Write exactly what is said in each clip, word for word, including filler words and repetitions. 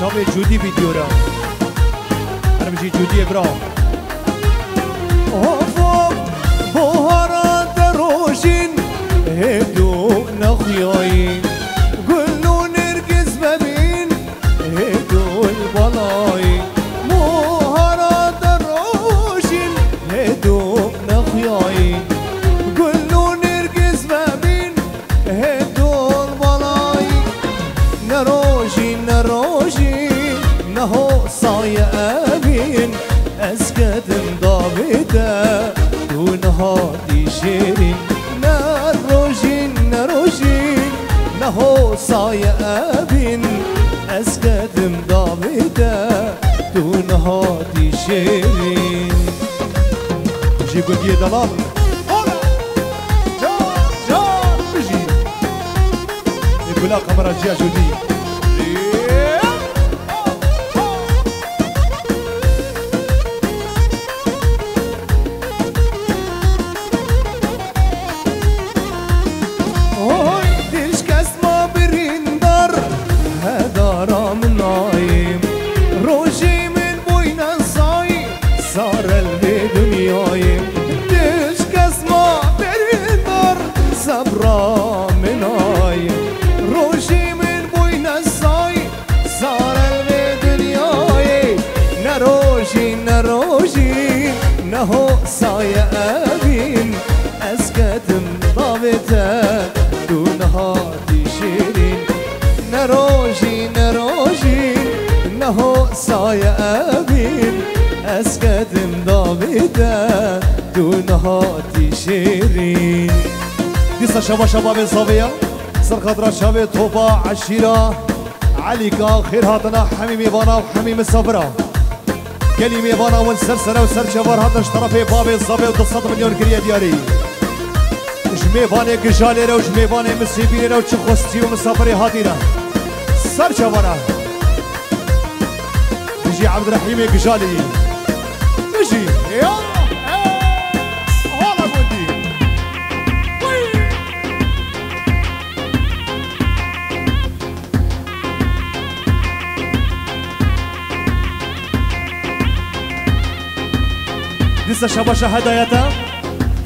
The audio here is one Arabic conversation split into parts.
شامي جودي فيديو را أنا مشي جودي برا هفوق بهارات روشين هدو نخياين قلو نركز ما بين هدو البلاين بهارات روشين هدو نخياين قلو نركز ما بين هدو البلاين نروجين نروجين نهو صايا أمين أسكت مضابطة ونهاري شيرين نروجين نروجين نهو صايا أبين أسكت مضابطة ونهاري شيرين جيبوا دي دلال جا جا بجي يقول لها قمرة جا جودي نهو صايا أبين أسكت مضابطة دون هاتي شيرين نروجي نروجي نهو صايا أبين أسكت مضابطة دون هاتي شيرين قصة شباب شباب صبية سرقة شباب طوبة عشيرة عليكا خير هاتنا حميمي بنا وحميم الصبرة كلمة بنا ونسرسرة وسر شبار هاتنش طرفي بابي الصبي وتصد مليون كريا دياري جمي باني قجاليرا وجمي باني مسيبينيرا وشخوستي ومسافري هاتينا سر شبارا بجي عبد الرحيم قجالي بجي يا لسه شباشة هدايتا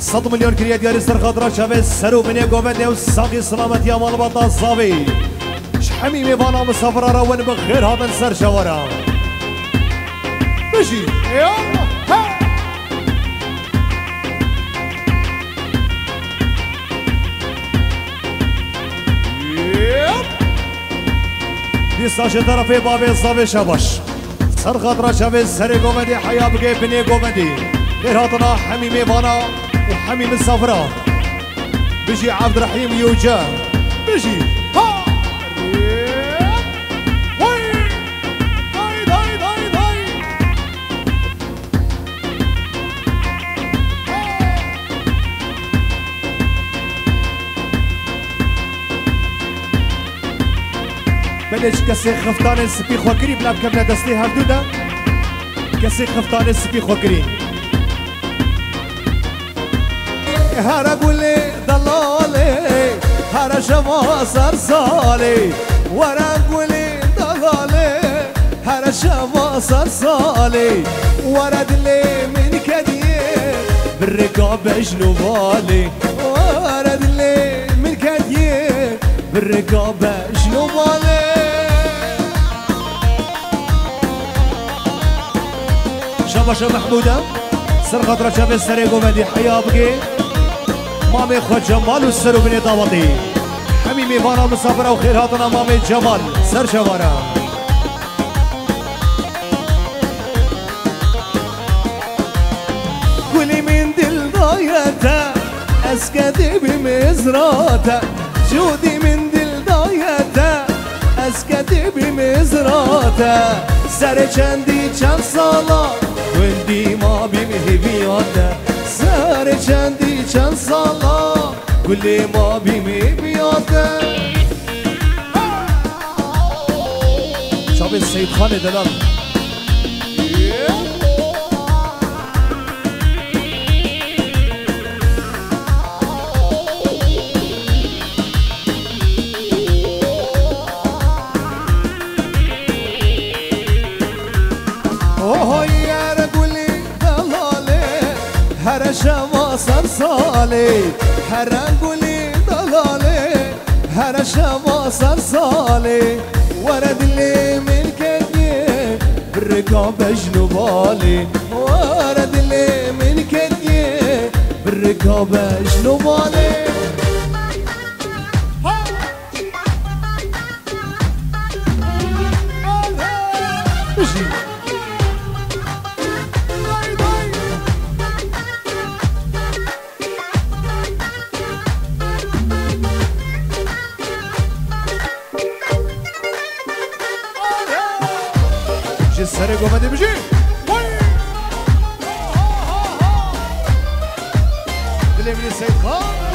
صد مليون كريا دياري سرخاطرة شبه سرو مني قومتني وساقي سلامت يا مالبطة الصابي شحميمي بانا مسافرة روان بخيرها من سر شوارا بجي يلا ها يب لسه شطرفي بابي الصابي شباش سرخاطرة شبه سري قومتي حيا بقي بني قومتي إرهاطنا حميمي بانا وحميم الصفراء بيجي عبد الرحيم يوجا بيجي ها وي هاي هاي هاي هاي بلش كسي خفتان سبي خوكري بلا بكمنا دستي هردودا كسي خفتان سبي خوكري هر گل دلاله هر شما سرساله ور گل دلاله هر شما سرساله ور دل من کدیه برقاب جنواله ور دل من کدیه برقاب جنواله شباش محمودا سرقت رشاب سرگو مدی حیابگی مامي خو جمال والسر بني داوطي حميمي بانا مسافرة وخير هاتنا مامي جمال سر شوارا قولي من دل ضايته أسكتي بمزراته جودي من دل ضايته أسكتي بمزراته سر چندي چند سالا وندي ما بمهبياته سر چندی چند سالا گل ما بیمی بیاده شاب سید خان دلال هرشا ما صار صالي حرقولي ضلالي هرشا ما صار صالي ورد لي من كدي بالركاب جنبالي ورد لي من كدي بالركاب جنبالي سرقوا ما تمشي دلي من السيد خالد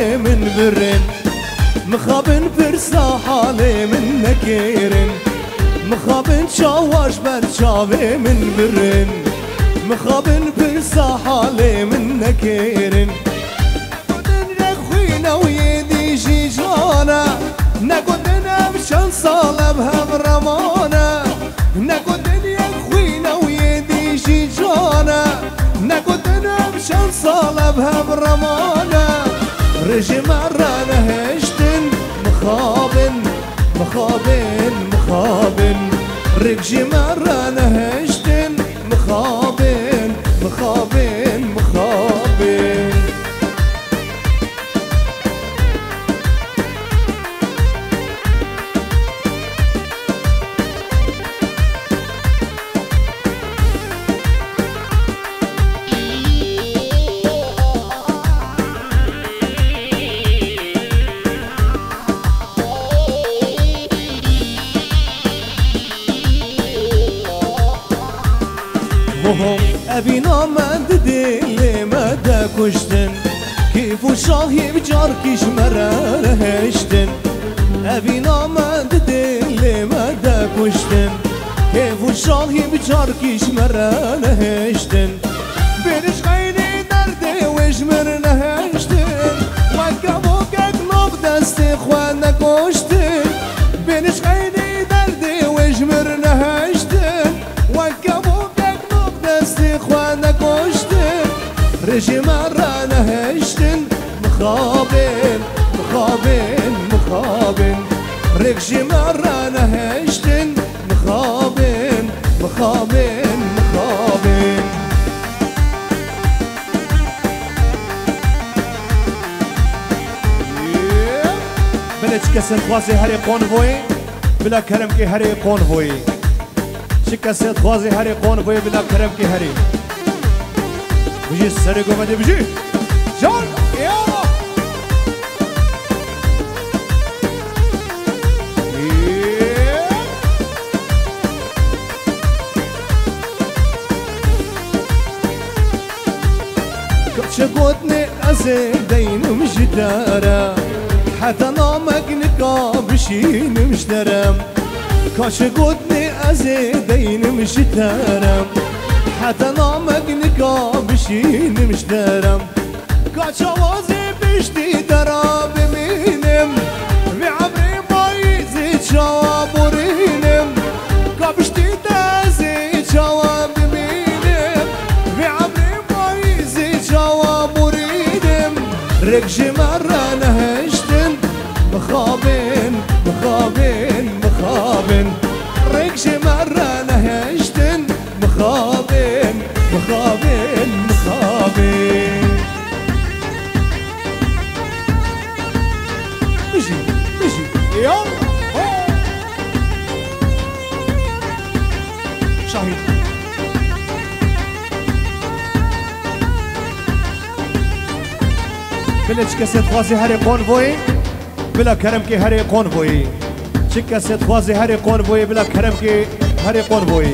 من برن مخابن برسا حالي من نكيرن مخابن شواش برشاوي من برن مخابن برسا حالي من نكيرن قدنا خوينا ويدي جيجانا نقدنا بشان صالة بهم رمانا نقدنا خوينا ويدي جيجانا نقدنا بشان صالة بهم رمانا رجي مرة نهشتن مخابن مخابن مخابن رجي مرة نهشتن مخابن مخابن مخابن ابینو من دلی مده کشتن کیف و شاهی بجار کش مراره هشتن ابینو من دلی مده کشتن کیف و شاهی بجار کش مراره هشتن بینش غینی درده وش مرنه هشتن وکه بوکت لب دست خواه نکشتن بینش غینی درده وش مرنه هشتن وکه بوکت لب دست خواه نکشتن رژی مرنه هشتن مخابن مخابن مخابن رژی مرنه هشتن مخابن مخابن مخابن شکست خوازی هری قانوی بلا کرم که هری قانوی شکست خوازی هری قانوی بلا کرم که هری بجی سرگو مده بجی جان یا کبچه گودنی ازی دینم جدارا حتی نامک نکابشینمش درم کاش گودنی از دینمش درم حتی نامک نکابشینمش درم کاش آوازی بشتی دراب مینم و عبری بایزی جواب رینم کابشتی دازی جواب مینم و عبری بایزی جواب رینم رکشی مرانه مخابن مخابن مخابن ركش مرة نهشتن مخابن مخابن مخابن بيجي بيجي يلا شاهد بلش كاسات غازي هاري قنفوي بلا کرم که هری قنوی چه کسیت خوازی هری قنوی بلا کرم که هری قنوی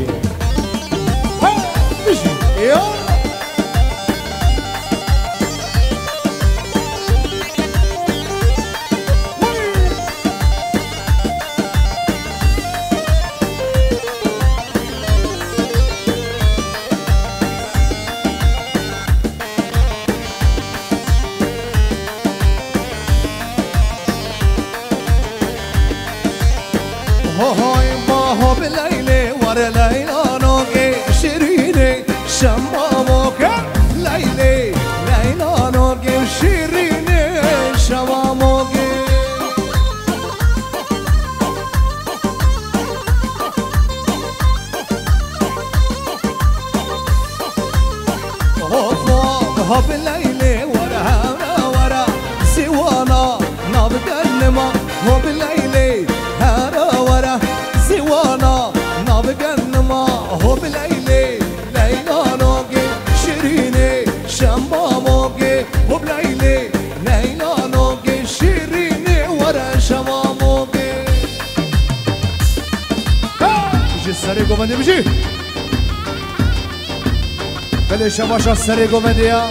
بله شباشا سری گومدیا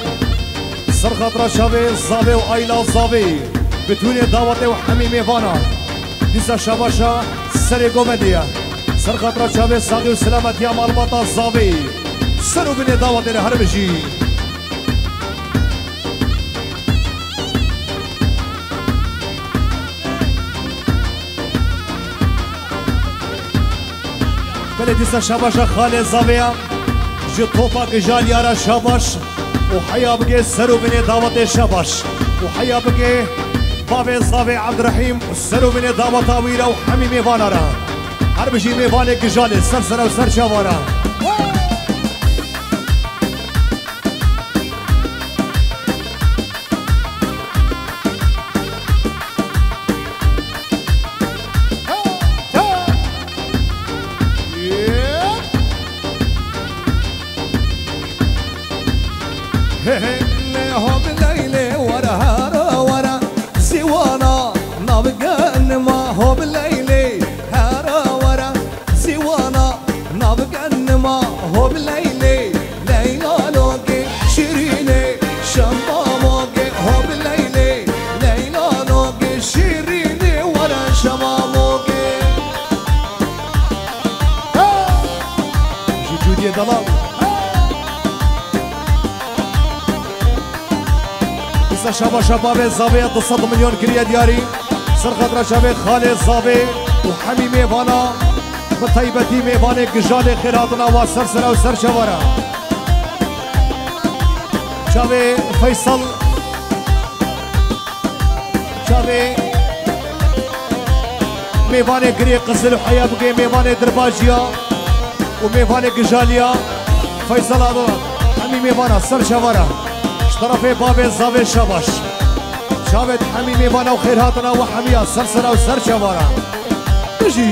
سرخط را شبه زابی و آیلا زابی بتونی دعوت و حمیمی وانا دیزا شباشا سری گومدیا سرخط را شبه ساقی و سلامتی هم علماتا زابی سرو بینی دعوت را هر بجی بله دیزا شباشا خاله زابی هم جو توپا گجال یارا شباش و حیا بگه سرو بینه دعوت شباش و حیا بگه بابه زاوه عبدالرحیم سرو بینه دعوت آویرا و همی میوانا را هر بجی میوانه گجال سر سر و سر شوانا هو بالليلي ليلى خمسة شباب شباب الزبيط وصد مليون كريه دياري سرخة رشبي خالي الزبيط وحمي ميفانا بطيبتي ميفاني قجالي خيراتنا واسر سرا وسر شوارا شباب فيصل شباب ميفاني كريه قزل وحيا بقي ميفاني درباجيا وميفاني قجاليا فيصل هذا حمي ميفانا سر شوارا طرفي بابي زاوي شباش شابت حمي ميبانا وخيراتنا وحمية سرسرة وسر شوارا تجي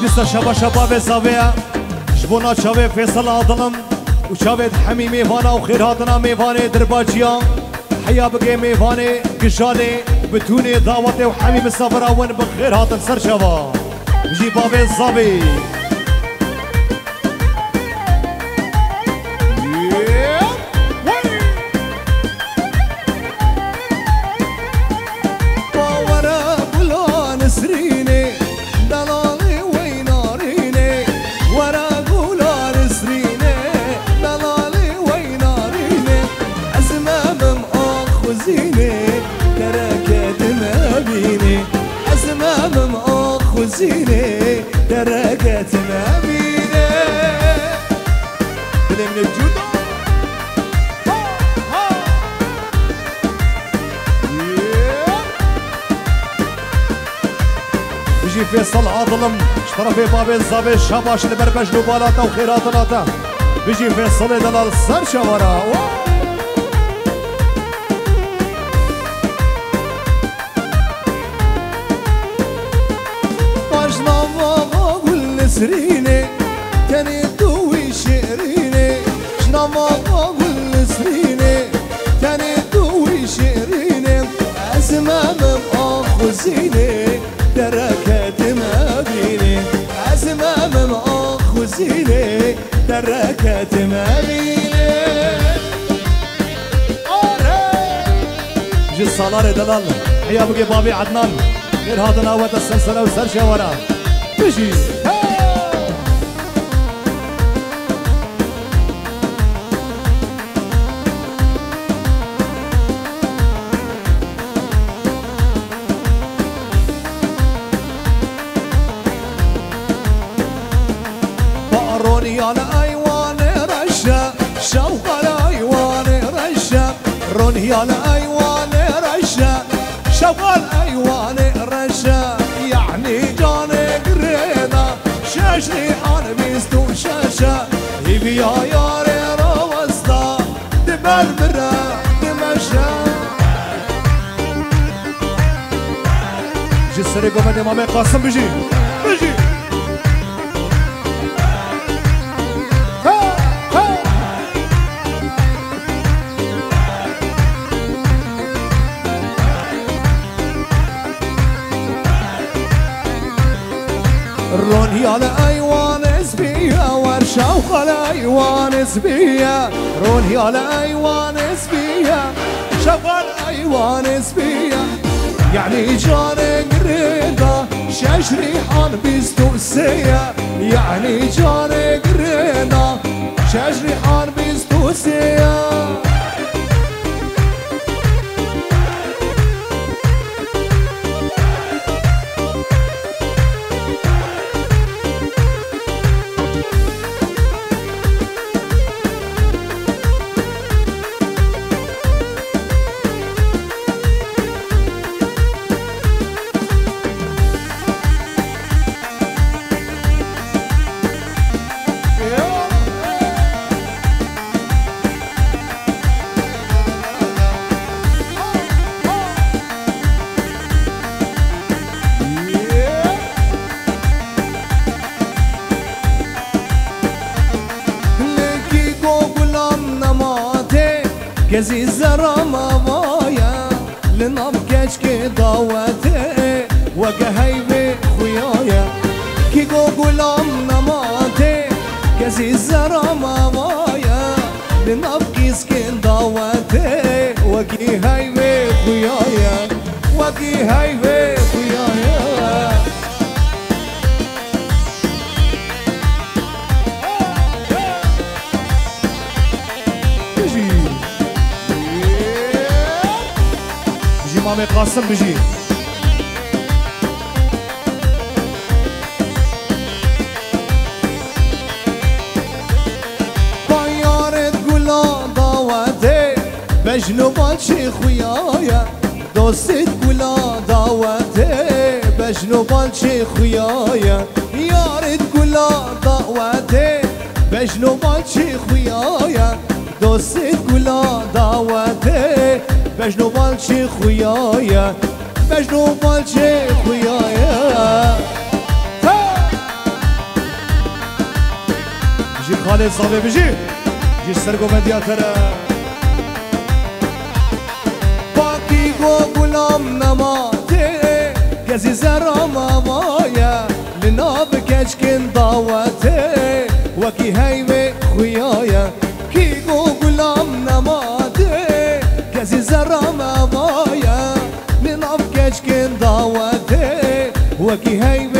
ديستا شباشا بابي زاوية بونا شوي فيصل عضلم وشوي حمي ميفانا وخيراتنا ميفاني درباجيا حيا بقي ميفاني قشالي بتوني داوتي وحمي مسافرة وين بخيراتن سر شبا جي بابي الظبي فيصل عضلم شطرفي بابي الزابي شباش البربش نوبالاتا وخيراتناتا بيجي فيصل دلال سر شوارا باجنا ماما قول سريني كاني دوي شعريني شنا ماما قول سريني كاني دوي شعريني أزمامم آخو زيني دركت ما بيني أزمامم آخو زيني دركت ما بيني جي الصالار دلال حيا بقي بابي عدنان غير هذا ناوة السلسلة وسر شوارا تجي يا ايوان رشا شوق الايوان رشا رون يا ايوان رشا شوق الايوان رشا يعني جاني قرينا شاشني انا بيستو شاشا يبي يا ياري روستا دبر برا دمشا جسري قمني مامي قاسم بيجي بيجي رون يالا ايوان اسبيا ورشوق الايوان اسبيا رون يالا ايوان اسبيا شوق الايوان اسبيا يعني جاني قرينا شاش ريحان بيستوسيا يعني جاني قرينا شاش ريحان بيستوسيا كزي زرا مامايا لنام كشكي ضواتي وقهيبي خويايا كي قو قلام نماتي كزي زرا مامايا نبكي سكين ضواتي وكي هاي ويك ويايا وكي هاي ويك ويايا بيجي بيجي مامي قاسم بيجي بجنبات شي خويايا دوستت كلها دعواتي بجنبات شي خويايا يا ريت كلها دعواتي بجنبات شي خويايا دوستت كلها دعواتي بجنبات شي خويايا بجنبات شي خويايا جي خالد صافي بجي جي سرقو مديا ترى غلام نماده گزی زرام آوایا لناب کشکن دعوته وکی هیوه خویایا کی گو غلام نماده گزی زرام آوایا لناب کشکن دعوته وکی هیوه